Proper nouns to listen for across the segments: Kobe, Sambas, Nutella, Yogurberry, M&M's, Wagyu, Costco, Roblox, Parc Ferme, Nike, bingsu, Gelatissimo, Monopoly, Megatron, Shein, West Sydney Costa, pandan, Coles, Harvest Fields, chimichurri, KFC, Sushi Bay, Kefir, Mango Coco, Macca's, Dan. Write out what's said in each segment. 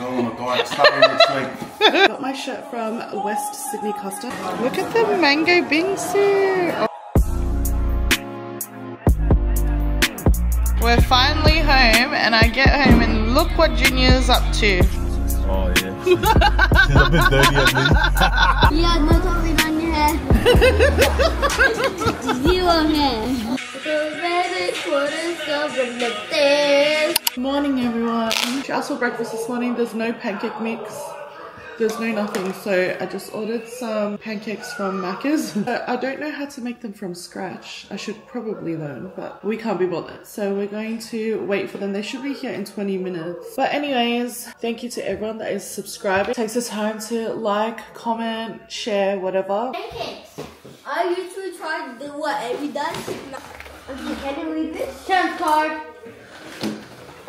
Go on a diet starting next week. Got my shirt from West Sydney Costa. Look at the mango bingsu. Oh. We're finally home and I get home and look what Junior's up to. Oh yeah. She's a bit dirty at me. Yeah, no totally done your hair. Zero hair. Good morning everyone. She asked for breakfast this morning. There's no pancake mix, there's no nothing, so I just ordered some pancakes from Macca's. I don't know how to make them from scratch. I should probably learn, but we can't be bothered, so we're going to wait for them. They should be here in 20 minutes. But anyways, thank you to everyone that is subscribing, takes the time to like, comment, share, whatever. Pancakes. I usually try to do what every day. Okay, can you read this? Chance card.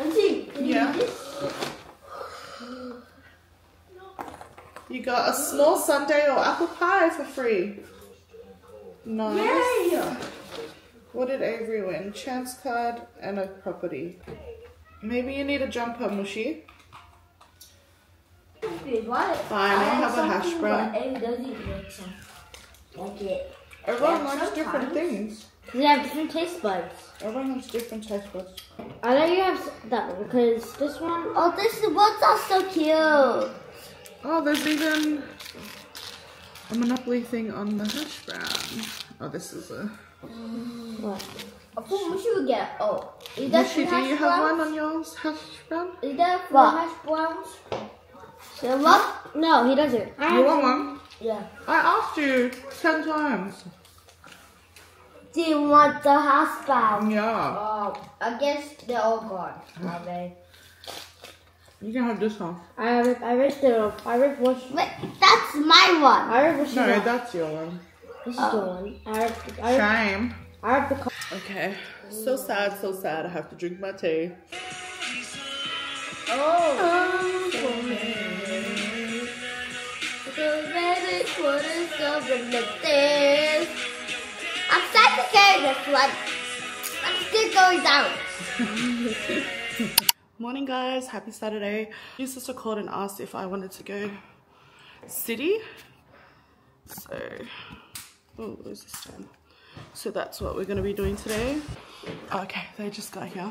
Auntie, can you read this? You got a small sundae or apple pie for free. Nice. Yay. What did Avery win? Chance card and a property. Maybe you need a jumper, Mushi. What? Fine, I'll have a hash brown. Okay. Everyone likes different things. They have different taste buds. Everyone has different taste buds. I know you have that one because this one. Oh, this one's also cute. Oh, there's even a Monopoly thing on the hash brown. Oh, this is a. What? I thought Mushy would get. Oh, is that Mushy, do you have one on yours hash brown? Is that for hash browns? So what? No, he doesn't. You want one? Yeah. I asked you 10 times. Do you want the hash brown? Yeah. Oh, I guess they're all gone. Are they? You can have this one. I ripped one. Wait, that's my one. No, that's your one. This is the one. Shame. Okay. So sad, so sad. I have to drink my tea. Oh. I'm sad to carry this one. I'm still going down. Morning guys, happy Saturday. My sister called and asked if I wanted to go city. So, oh, where's this stand? So that's what we're gonna be doing today. Okay, they just got here.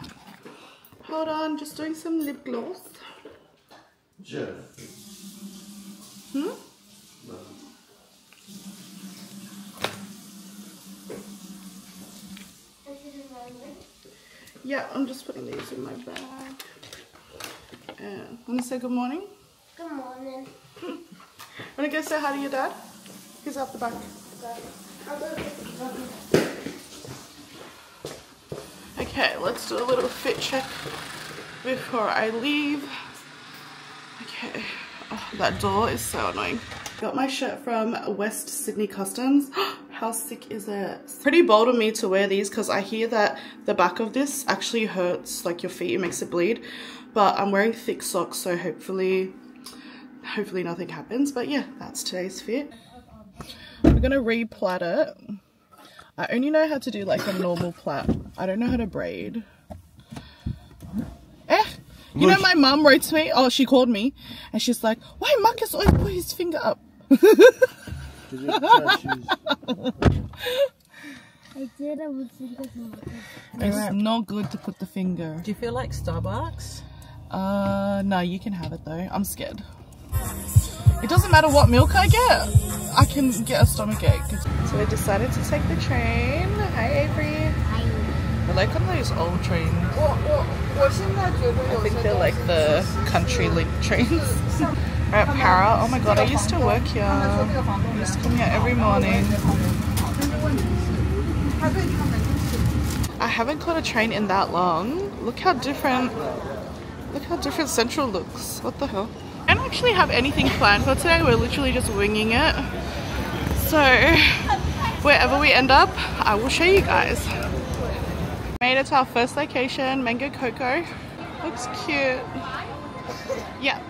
Hold on, just doing some lip gloss. Jeff. Hmm? No. Yeah, I'm just putting these in my bag. And want to say good morning? Good morning. Want to go say hi to your dad? He's out the back. Okay, let's do a little fit check before I leave. Okay. Oh, that door is so annoying. Got my shirt from West Sydney Customs. How sick is it? It's pretty bold of me to wear these because I hear that the back of this actually hurts like your feet, it makes it bleed. But I'm wearing thick socks, so hopefully nothing happens. But yeah, that's today's fit. We're gonna re-plait it. I only know how to do like a normal plait. I don't know how to braid. You know, my mum wrote to me, oh, she called me, and she's like, why Marcus always put his finger up? It's not good to put the finger. Do you feel like Starbucks? No, you can have it though. I'm scared. It doesn't matter what milk I get. I can get a stomachache. So we decided to take the train. Hi, Avery. I like on those old trains. I think they're like the country link trains. We're at Para. Oh my god, I used to work here. I used to come here every morning. I haven't caught a train in that long. Look how different Central looks. What the hell? I don't actually have anything planned for today. We're literally just winging it. So wherever we end up, I will show you guys. Made it to our first location, Mango Coco. Looks cute. Yeah.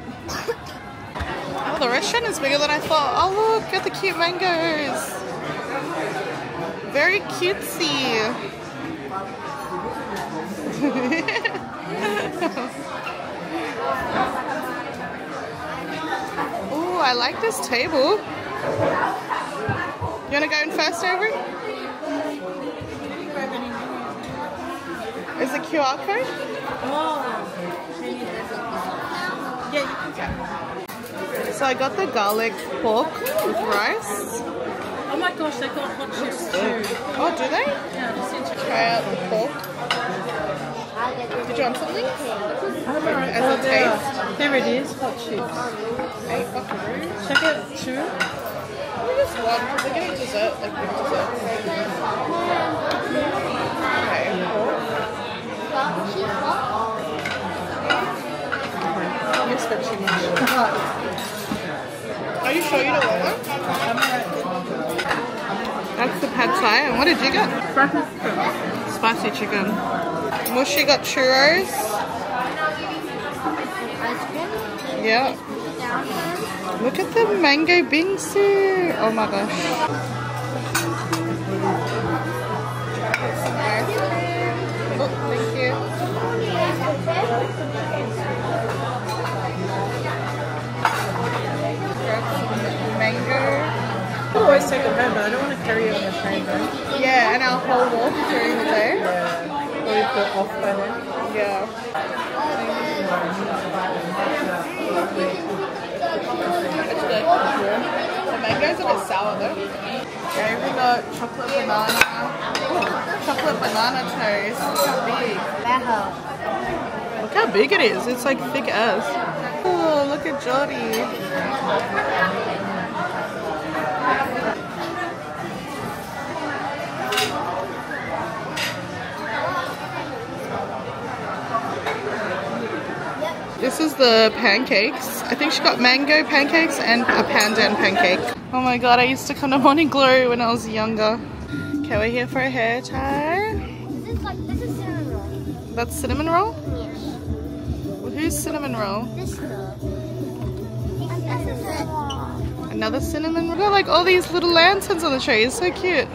Oh, the restaurant is bigger than I thought. Oh look at the cute mangoes. Very cutesy. I like this table. You want to go in first, Avery? Is it QR code? Oh. Yeah, you can go. So I got the garlic pork with rice. Oh my gosh, they got hot chips too. Oh, do they? Yeah, just interesting. Try out the pork. Did you want something? As a taste. There it is, hot chips. Eight buckaroos. Check out two. We just want, we're getting dessert, like good dessert. Okay. Mixed up too much. Are you sure you don't want one? That's the pad thai. And what did you get? Spicy chicken. Mushi got churros. Yeah. Look at the mango bingsu! Oh my gosh. Oh, thank you. Mango. I always take a van, but I don't want to carry it on the train though. Yeah, and our whole walk during the day. Yeah. Or you put off by then. Yeah. It's good. The mango's a bit sour though. Okay, we got chocolate banana. Oh, chocolate banana toast. Look how big. Look how big it is. It's like thick as. Oh, look at Jody. This is the pancakes. I think she got mango pancakes and a pandan pancake. Oh my god, I used to come to Morning Glory when I was younger. Okay, we're here for a hair tie. This is cinnamon roll. That's cinnamon roll? Yes. Well, who's cinnamon roll? This roll. Another cinnamon roll. Look at like all these little lanterns on the tree. It's so cute.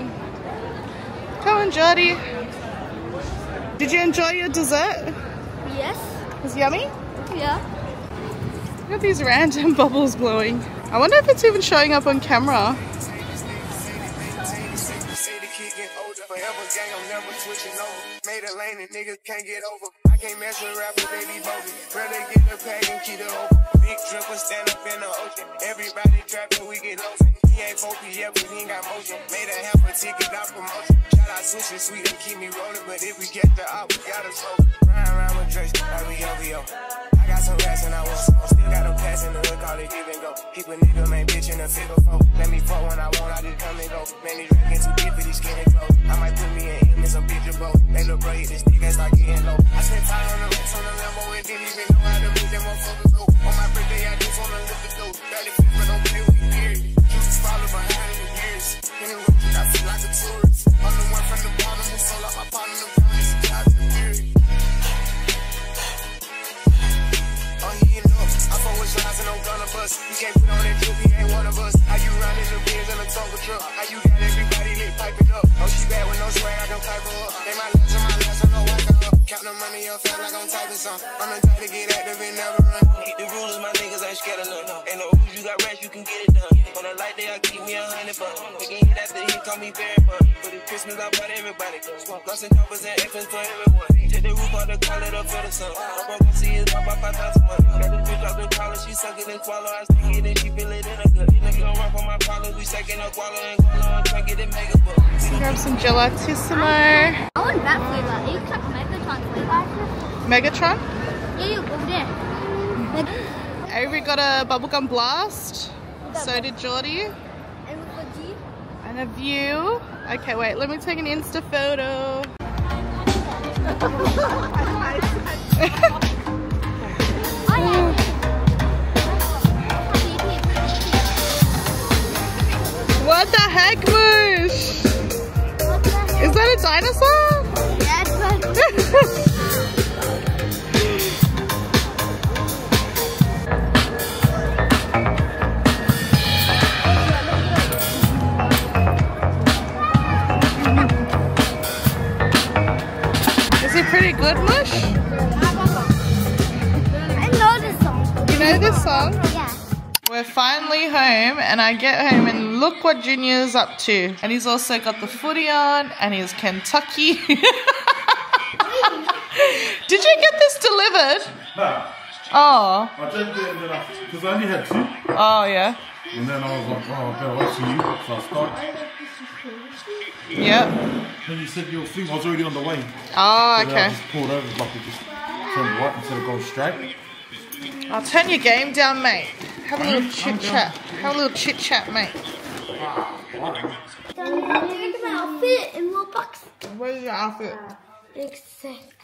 Come on, Jordy. Did you enjoy your dessert? Yes. It was yummy? Yeah. Look at these random bubbles blowing. I wonder if it's even showing up on camera. Sushi sweet and keep me rolling, but if we get the op, we gotta smoke. Ride around with drinks like we OVO. I got some rats and I was still got a pass in the hood, call it give and go. Keep a nigga, man, bitch in a figure folk. Let me fuck when I want, I just come and go. Man, these records too big for these skinny clothes. I might put me in him in some bitch boat. They look brave, this nigga start getting low. I spent time on the roots on the Lambo and didn't even know how to move them motherfuckers go. On my birthday, I just wanna lift the dough. 35, but don't feel we weird. Juice follow behind the years. In the room, I feel like a tourist. I'm the one from the bottom who sold out my bottom of the place. Oh, he ain't up. I fuck with shots and don't gun a bus. He can't put on that drip, he ain't one of us. How you riding the beers in a Tonka truck? How you got everybody lit piping up? Oh, she bad with no swag, I don't pipe her up. They my last, I know I got up. Count the money up, feel like I'm typing something. I'm the type to get active and never run. Hit the rules, my niggas ain't scared of nothing. And the rules, you got rats, you can get it done. On a light day, I keep me $100. Again, that's the hit, call me very fun. For the Christmas, I bought everybody. Smoke, lost and covers and F's for everyone. Take the roof out the call it up for the sun. I'm broke, I see it's all about 5,000 money. Got this bitch out the collar, she suckin' and swallow. I stick it and she feel it in her gut. Nigga don't rock on my collar, we suckin' up, wallow and collar. I'm trying to get it mega book. Grab some Gelatissimo. I want that flavor. You took Megatron flavor. Megatron? Yeah, you go there. Avery got a bubblegum blast. So did Jordy. And a view. Okay, wait, let me take an Insta photo. What the heck, Moosh? Is that a dinosaur? Yeah, it's a dinosaur. Pretty good, Mush? I know this song. You know this song? Yeah. We're finally home, and I get home and look what Junior's up to. And he's also got the footy on, and he's Kentucky. Did you get this delivered? No. Oh. I didn't do it enough, because I only had two. Oh, yeah. And then I was like, oh, I better wait for you, so I stopped. Yep. Then you said your thing was already on the way. Oh, okay. I just pulled over, like it just turned white instead of going straight. I'll turn your game down, mate. Have a little chit chat. Have a little chit chat, mate. Look at my outfit in Roblox. Where's your outfit? Exactly.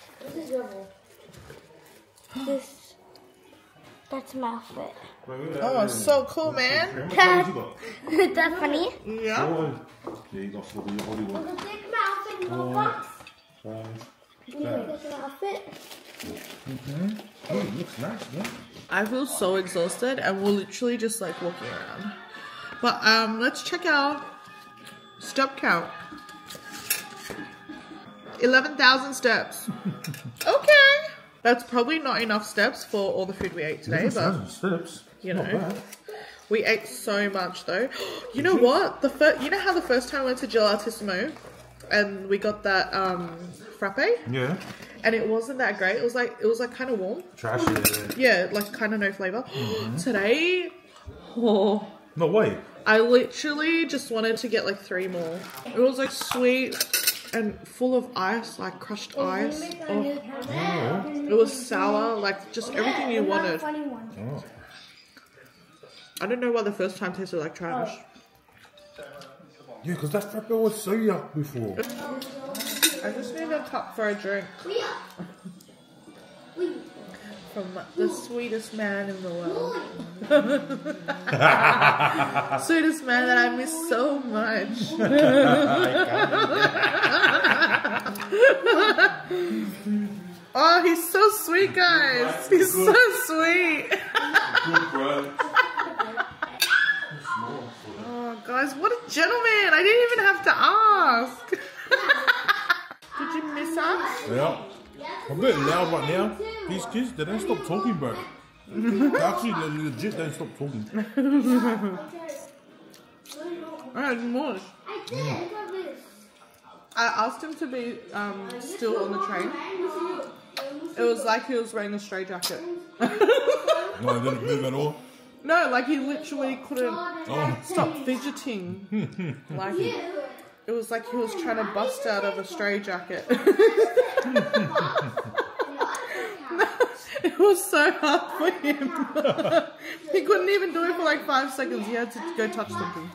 This. That's my outfit. Oh, it's so cool, man. Is that funny? Yeah. Yeah, you got for the holy one. Look at my outfit in Roblox. Look at my outfit. Mm-hmm. Oh, it looks nice, yeah. I feel so exhausted, and we're literally just like walking around. But let's check our step count. 11,000 steps. Okay, that's probably not enough steps for all the food we ate today, but steps. You know, we ate so much though. You know what? The first, you know how the first time I went to Gelatissimo, and we got that frappe. Yeah. And it wasn't that great. It was like kind of warm. Trashy. Yeah, like kind of no flavor. Mm-hmm. Today, oh, no way. I literally just wanted to get like 3 more. It was like sweet and full of ice, like crushed ice. Oh. Oh. It was sour, like just everything you wanted. Oh. I don't know why the first time tasted like trash. Yeah, because that frappe was so yuck before. I just need a cup for a drink from the sweetest man in the world. Sweetest man that I miss so much. Oh, he's so sweet, guys. He's so sweet. Oh, guys, what a gentleman. I didn't even have to ask. Did you miss us? Yeah. I'm a bit loud right now. These kids, they don't stop talking, bro. Actually, they legit don't stop talking. Alright, more. I asked him to be still on the train. It was like he was wearing a straitjacket. No, he didn't move at all. No, like he literally couldn't stop fidgeting. Like. It was like he was trying to bust out of a straitjacket. No, it was so hard for him. He couldn't even do it for like 5 seconds. He had to go touch something.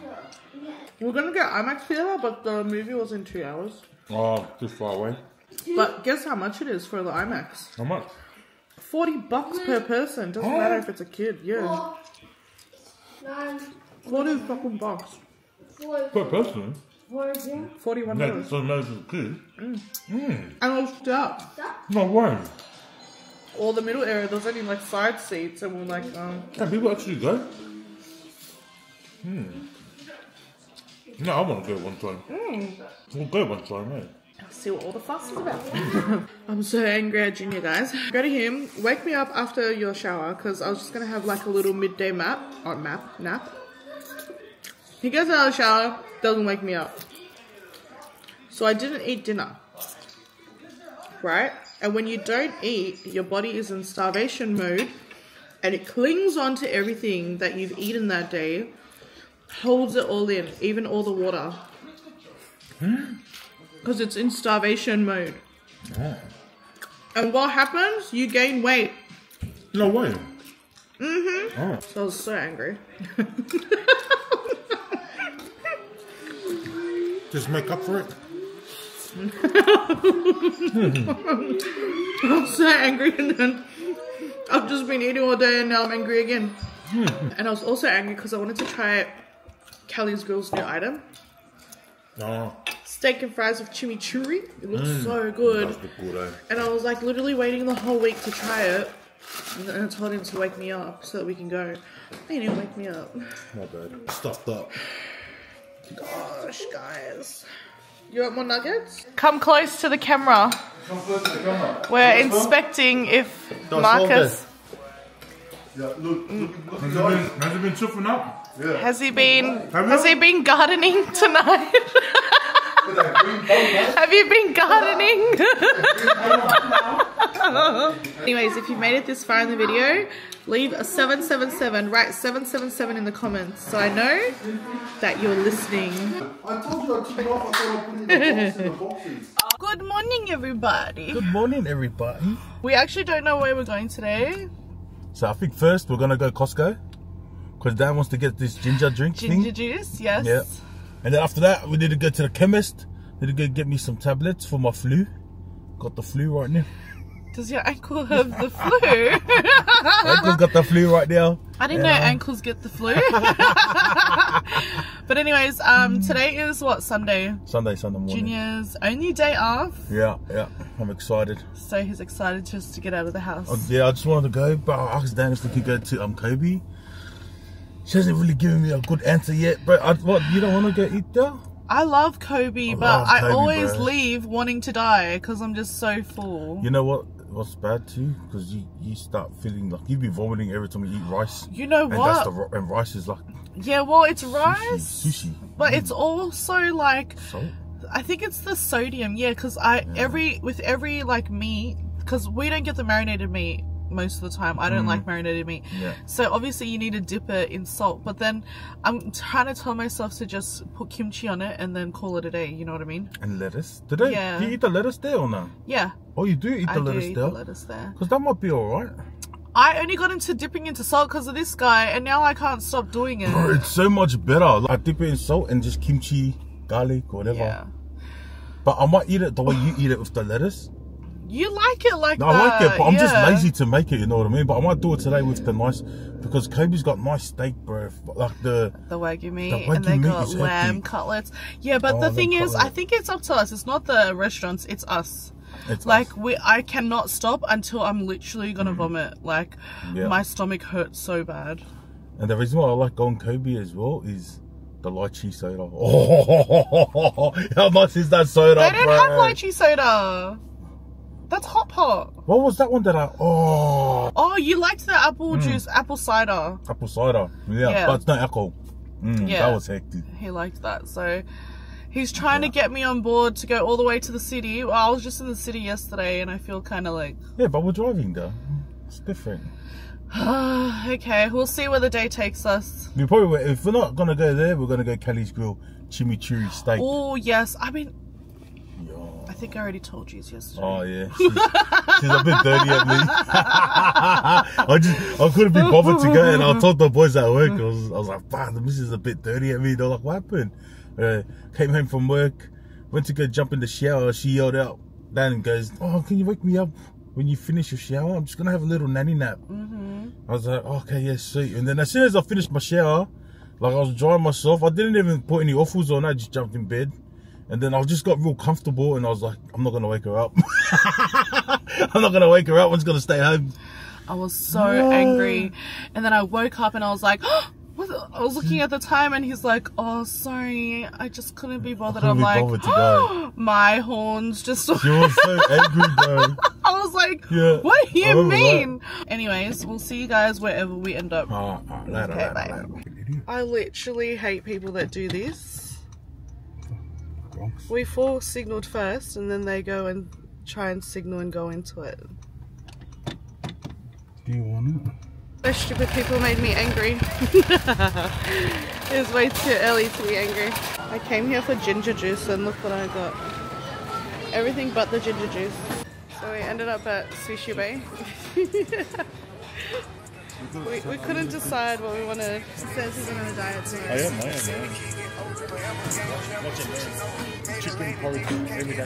We're going to go IMAX theater, but the movie was in 2 hours. Oh, too far away. But guess how much it is for the IMAX? How much? $40 per person. Doesn't matter if it's a kid. Yeah. $40 bucks. Per person? $41. That's so nice as a kid. And all stuff. No way. All the middle area, there's only like side seats, and we're like, Can people actually go? No, I want to go one time. We'll go one time, eh? I'll see what all the fuss is about. I'm so angry at Junior, guys. Go to him. Wake me up after your shower, because I was just going to have like a little midday nap. He goes out of the shower, doesn't wake me up. So I didn't eat dinner, right? And when you don't eat, your body is in starvation mode, and it clings on to everything that you've eaten that day, holds it all in, even all the water. Because it's in starvation mode. And what happens? You gain weight. No way. So I was so angry. Just make up for it. I'm so angry, and then I've just been eating all day, and now I'm angry again. And I was also angry because I wanted to try Kelly's girl's new item. Steak and fries with chimichurri. It looks so good. And I was like literally waiting the whole week to try it. And I told him to wake me up so that we can go. He didn't wake me up. My bad. Stuffed up. Gosh, guys. You want more nuggets? Come close to the camera. We're inspecting if Marcus Yeah, look, look has he been chuffing up? Yeah. Has he been gardening tonight? Have you been gardening? Anyways, if you've made it this far in the video, leave a 777, write 777 in the comments so I know that you're listening. I told you I took it off, I thought I put it in the boxes. Good morning, everybody. Good morning, everybody. We actually don't know where we're going today. So I think first we're gonna go Costco because Dan wants to get this ginger drink ginger juice, yes. Yeah. And then after that we need to go to the chemist. Need to go get me some tablets for my flu. Got the flu right now. Does your ankle have the flu? Ankle's got the flu right now. I didn't know ankles get the flu. But anyways, today is what, Sunday? Sunday morning. Junior's only day off. Yeah, yeah. I'm excited. So he's excited just to get out of the house. Yeah, I just wanted to go, but I asked Dan if we could go to Kobe. She hasn't really given me a good answer yet, bro. You don't want to go eat there? I love Kobe, but I always leave wanting to die because I'm just so full. You know what? What's bad too? Because you start feeling like you be vomiting every time you eat rice. You know what? And rice is like. Yeah, well, it's rice. Sushi. But it's also like. Salt? I think it's the sodium. Yeah, because with every like meat, because we don't get the marinated meat. Most of the time I don't like marinated meat, so obviously you need to dip it in salt, but then I'm trying to tell myself to just put kimchi on it and then call it a day, you know what I mean? And lettuce. Do you eat the lettuce there or no? Yeah. Oh, you do eat the lettuce there? I do eat the lettuce there. Because that might be alright. I only got into dipping into salt because of this guy and now I can't stop doing it. Bro, it's so much better. Like, I dip it in salt and just kimchi, garlic, whatever. Yeah. But I might eat it the way you eat it with the lettuce. You like it like that. I like it, but I'm just lazy to make it, you know what I mean? But I might do it today with the nice, because Kobe's got nice steak, bro. Like the Wagyu meat, and they got lamb cutlets. Yeah, but the thing is, I think it's up to us. It's not the restaurants, it's us. It's like I cannot stop until I'm literally gonna vomit. Like my stomach hurts so bad. And the reason why I like going Kobe as well is the lychee soda. Oh, how much is that soda? They don't have lychee soda. That's hot pot. What was that one that Oh, you liked the apple juice, apple cider. Apple cider, yeah, but it's not alcohol. Yeah. That was hectic. He liked that, so he's trying to get me on board to go all the way to the city. Well, I was just in the city yesterday and I feel kind of like... Yeah, but we're driving though. It's different. Okay, we'll see where the day takes us. We probably, if we're not going to go there, we're going to go Kelly's Grill, chimichurri steak. Oh, yes. I mean... I think I already told you yesterday. Oh yeah, she's a bit dirty at me. I couldn't be bothered to go, and I told the boys at work. I was like, "Fuck, the missus is a bit dirty at me." They're like, "What happened?" Came home from work, went to go jump in the shower. She yelled out, Dan goes, "Oh, can you wake me up when you finish your shower? I'm just gonna have a little nanny nap." I was like, "Okay, yeah, sweet." And then as soon as I finished my shower, like I was drying myself, I didn't even put any offals on. I just jumped in bed. And then I just got real comfortable and I was like, I'm not going to wake her up. I'm not going to wake her up. I'm just going to stay home. I was so angry. And then I woke up and I was like, oh, I was looking at the time and he's like, oh, sorry. I just couldn't be bothered. I'm like, oh, my horns just... You were so angry, bro. I was like, what do you mean? That. Anyways, we'll see you guys wherever we end up. Later. I literally hate people that do this. We four signalled first and then they go and try and signal and go into it. Do you want it? Those stupid people made me angry. It was way too early to be angry. I came here for ginger juice and look what I got. Everything but the ginger juice. So we ended up at Sushi Bay. We couldn't decide what we wanted. She says he's on a diet soon. I am, Watch it. Chicken porridge every day.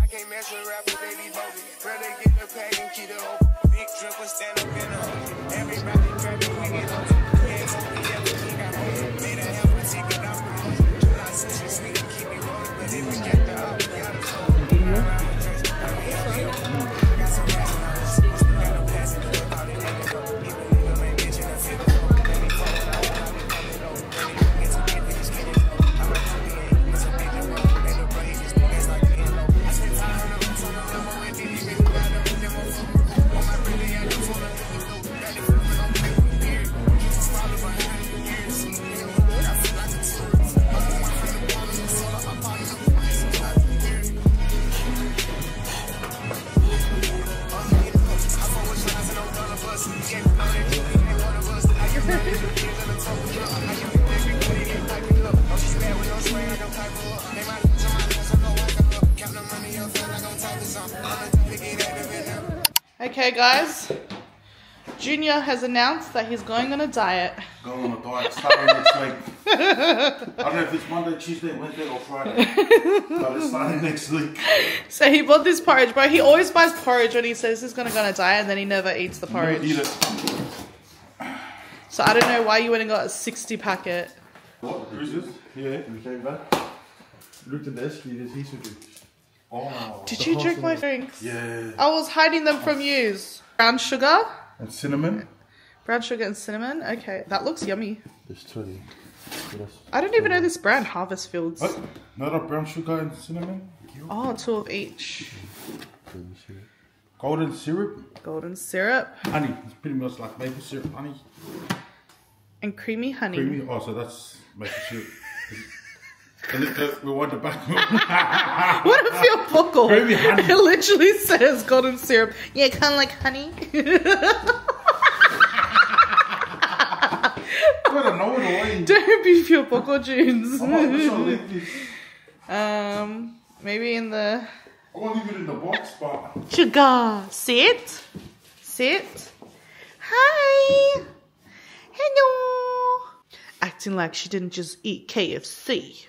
I can't mess with rapper baby Bobby. Brother get the pack and keep the hope. Big triple stand up in a hole. Everybody grab it, we get on. Hands on the yellow, he got home. Made a hell of a ticket off the home. July sessions, we can keep it rolling. But if we get the up, we got it. Okay guys, Junior has announced that he's going on a diet. Going on a diet starting next week. I don't know if it's Monday, Tuesday, Wednesday or Friday, but it's starting next week. So he bought this porridge, bro. He always buys porridge when he says he's going to go on a diet and then he never eats the porridge. Never eat it. So I don't know why you went and got a 60 packet. What? Who's this? Yeah. We came back. Looked at this, he did heaps of drinks. Oh. Did you drink my drinks? Yeah. I was hiding them from you. Brown sugar. And cinnamon. Brown sugar and cinnamon. Okay, that looks yummy. There's 20. I don't even know this brand, Harvest Fields. What? Not a brown sugar and cinnamon? Oh, 2 of each. Golden syrup. Golden syrup. Honey. It's pretty much like maple syrup, honey. And creamy honey. Creamy. Oh, so that's maple syrup. We want the back. What if your buckle? Creamy honey. It literally says golden syrup. Yeah, kind of like honey. Don't be pure Poco Junes. Maybe in the. I won't leave it in the box, but. Sugar, sit, sit. Hi, hello. Acting like she didn't just eat KFC,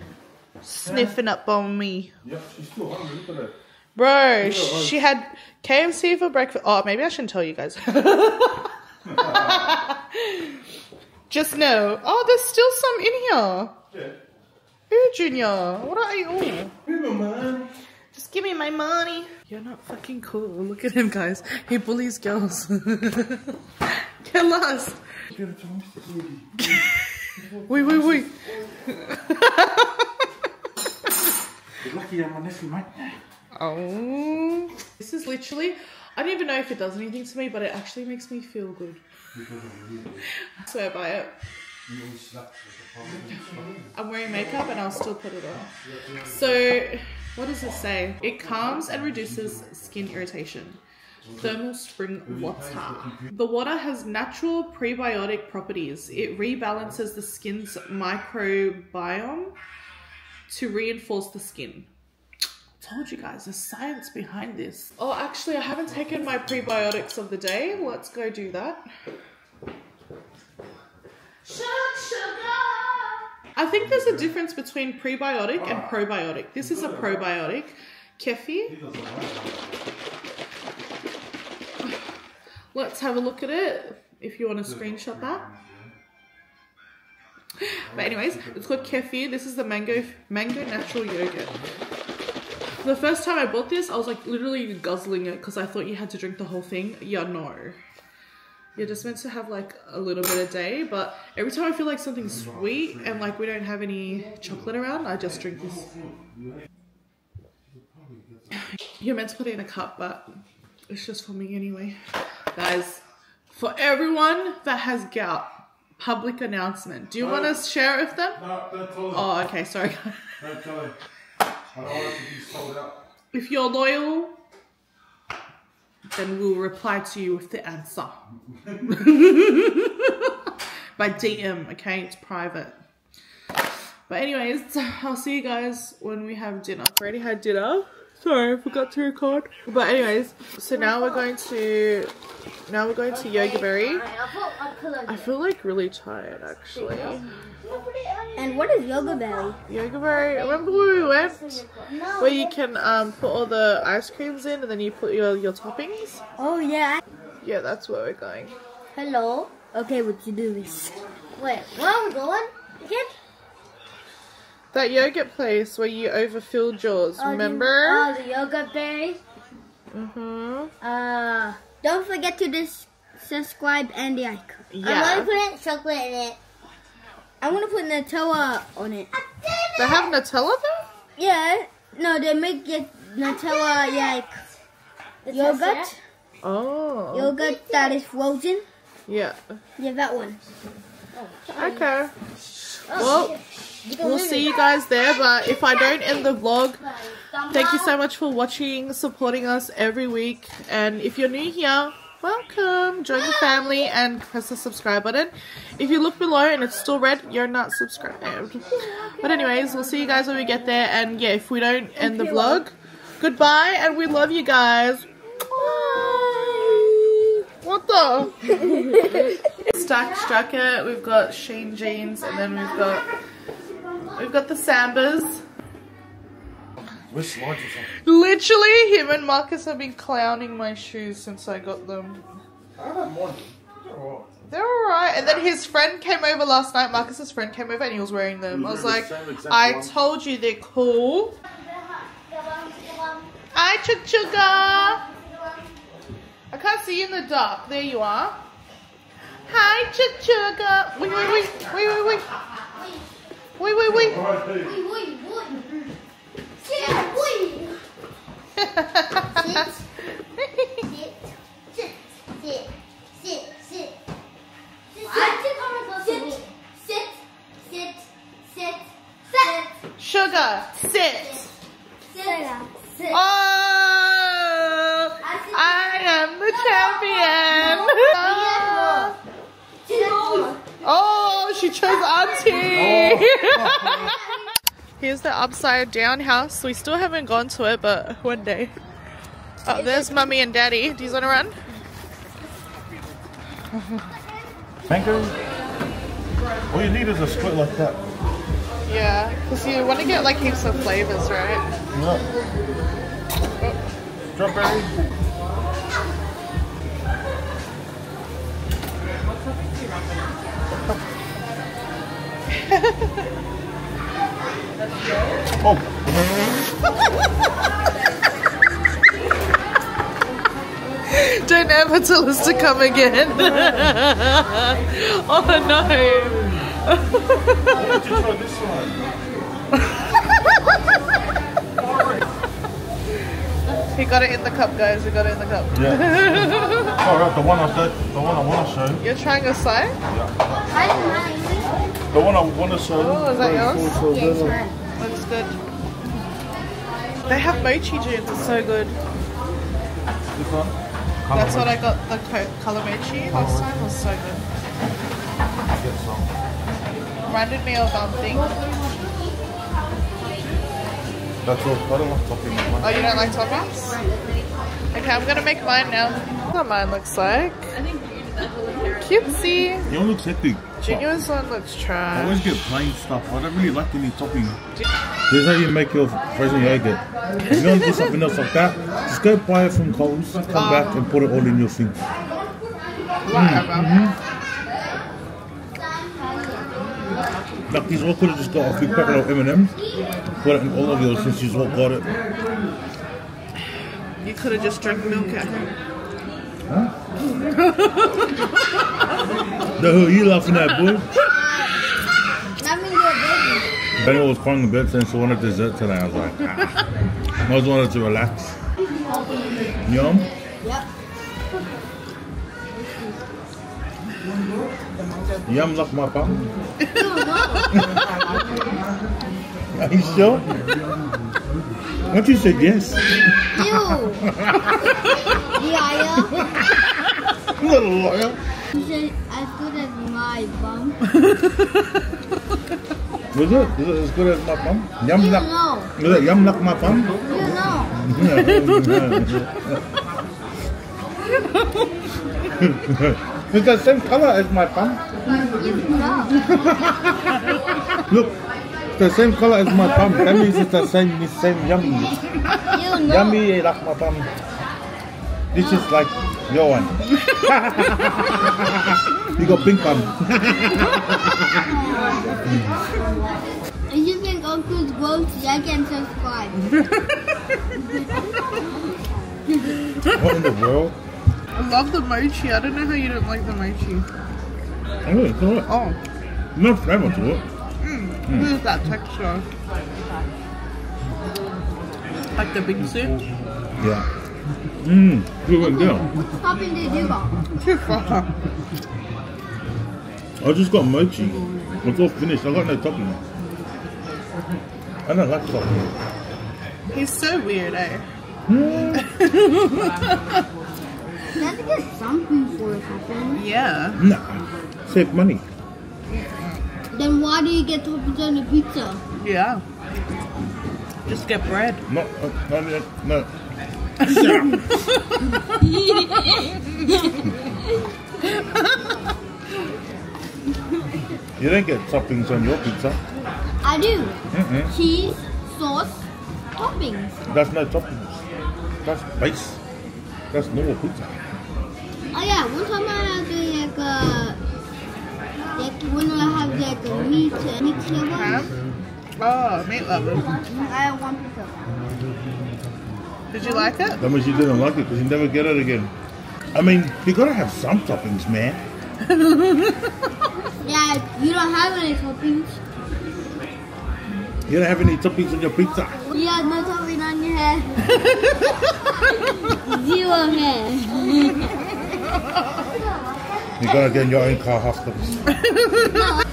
sniffing up on me. Yep, she's still hungry. Look at her. Bro, she had KFC for breakfast. Oh, maybe I shouldn't tell you guys. Just know. Oh, there's still some in here. Yeah. Ooh, Junior. What are you all? Give me my money. Just give me my money. You're not fucking cool. Look at him, guys. He bullies girls. Get lost. Wait, wait, wait. You're lucky I'm on this one, mate. Oh. This is literally... I don't even know if it does anything to me, but it actually makes me feel good. I swear by it. I'm wearing makeup and I'll still put it on. So, what does it say? It calms and reduces skin irritation. Thermal spring water. The water has natural prebiotic properties. It rebalances the skin's microbiome to reinforce the skin. Told you guys, there's science behind this. Oh, actually, I haven't taken my prebiotics of the day. Let's go do that. Sugar! I think there's a difference between prebiotic and probiotic. This is a probiotic. Kefir. Let's have a look at it, if you want to screenshot that. But anyways, it's called kefir. This is the mango natural yogurt. The first time I bought this, I was like literally guzzling it because I thought you had to drink the whole thing. Yeah, no. You're just meant to have like a little bit a day, but every time I feel like something's sweet and like we don't have any chocolate around, I just drink this. You're meant to put it in a cup, but it's just for me anyway. Guys, for everyone that has gout, public announcement. Do you want to share it with them? No, don't tell them. Oh, okay, sorry. Don't tell them. I don't want to be sold out. If you're loyal, then we'll reply to you with the answer. By DM, okay? It's private. But anyways, I'll see you guys when we have dinner. I've already had dinner. Sorry, I forgot to record. But anyways, so now we're going to Yogurberry. I feel like really tired actually. And what is Yogurberry? Yogurberry, remember where we went? Where you can put all the ice creams in and then you put your toppings? Oh yeah. Yeah, that's where we're going. Hello. Okay, what you do is... Wait, where are we going again? That yogurt place where you overfilled yours, remember? The Yogurberry. Mm-hmm. Don't forget to subscribe and like. Yeah. I want to put chocolate in it. I want to put Nutella on it. They have Nutella though? Yeah. No, they make it Nutella like yogurt. Oh. Yogurt that is frozen. Yeah. Yeah, that one. Okay. Well, we'll see you guys there, but if I don't end the vlog, thank you so much for watching, supporting us every week, and if you're new here, welcome, join the family and press the subscribe button. If you look below and it's still red, you're not subscribed. But anyways, we'll see you guys when we get there, and yeah, if we don't end the vlog, goodbye, and we love you guys. What the? Stacked jacket. We've got Shein jeans, and then we've got the Sambas. Which large is that? Literally, him and Marcus have been clowning my shoes since I got them. I don't want them. They're alright. They're alright. And then his friend came over last night. Marcus's friend came over, and he was wearing them. I was like, I told you they're cool. Hi, Chuchuga. I can't see you in the dark. There you are. Hi, Chuchuga. Wait, wait, wait. Wait, wait, wait. Wait, wait, wait. Wait, wait, wait. Sit, wait. Sit. Sit. Sit. Sit. What? Sit. Sit. Sit. Sit. Sit. Sugar. Sit. Sit. Sit. Oh! I am the champion! Oh, she chose auntie! Here's the upside down house. We still haven't gone to it, but one day. Oh, there's mummy and daddy. Do you want to run? Thank you. All you need is a split like that. Yeah, because you want to get like heaps of flavors, right? Yeah. Oh. Strawberry. Oh. Don't ever tell us to come again. Oh no. I want to try this one. He got it in the cup, guys. We got it in the cup. Yeah. Alright, the one I want to show. You're trying a side? Yeah. The one I want to show. Oh, is that yours? So yeah, looks good. They have mochi juice, it's so good. That's what I got, the colour mochi last time, it was so good. Reminded me of something. That's all, I don't like topping. Oh, you don't like toppings? Okay, I'm going to make mine now. That's what mine looks like. Cutesy. Yours looks epic. Junior's one looks trash. I always get plain stuff. I don't really like any topping. There's how you make your frozen yogurt. If you don't do something else like that, just go buy it from Coles, come back and put it all in your thing. Whatever. Like these all could have just got a big packet of M&M's. Put it in all of yours since you've all got it. You could have just drank milk at home. Huh? The hell you laughing at, boy? Bengal was crying in bed saying she wanted dessert today. I was like, ah. I just wanted to relax. Yum? Yep. Yum like my pop. Are you sure? What you said yes? You! Liar. Little liar. You said as good as my bum. Was it? Is it as good as my bum? Yum you know. Is it yum like my bum? You know. It's the same color as my bum. You know. Look, it's the same color as my bum. That means it's the same yummy. You know. Yummy like my bum. This is like your one. You got pink bum. If you think Uncle's gross, like and subscribe. What in the world? I love the mochi. I don't know how you don't like the mochi. Oh, it's alright. Oh. No flavor to it. What is that texture? Like the big soup? Yeah. We went down. Stop in the river. I just got mochi. It's all finished. I got no topping. I don't like topping. He's so weird, eh? You have to get something for it, something. Yeah. No. Save money. Then why do you get toppings on the pizza? Yeah. Just get bread. No, no, no. You don't get toppings on your pizza. I do. Mm-hmm. Cheese, sauce, toppings. That's not toppings. That's base. That's normal pizza. Oh yeah, one time I had like a, when I have like a meat lovers. Oh, meat lovers. I had one pizza. Did you like it? That means you didn't like it because you never get it again. I mean, you gotta have some toppings, man. Yeah, you don't have any toppings. You don't have any toppings on your pizza? Yeah, no topping on your hair. Zero hair. You gotta get in your own car hospitals. No.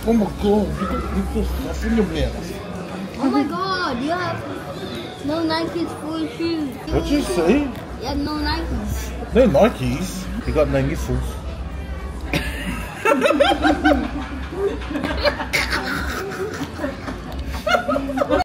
Oh my god, you got stuff in your mouth. Oh my god, you have no Nikes for your shoes. What'd you say? You have no Nikes. No Nikes? You got no missiles.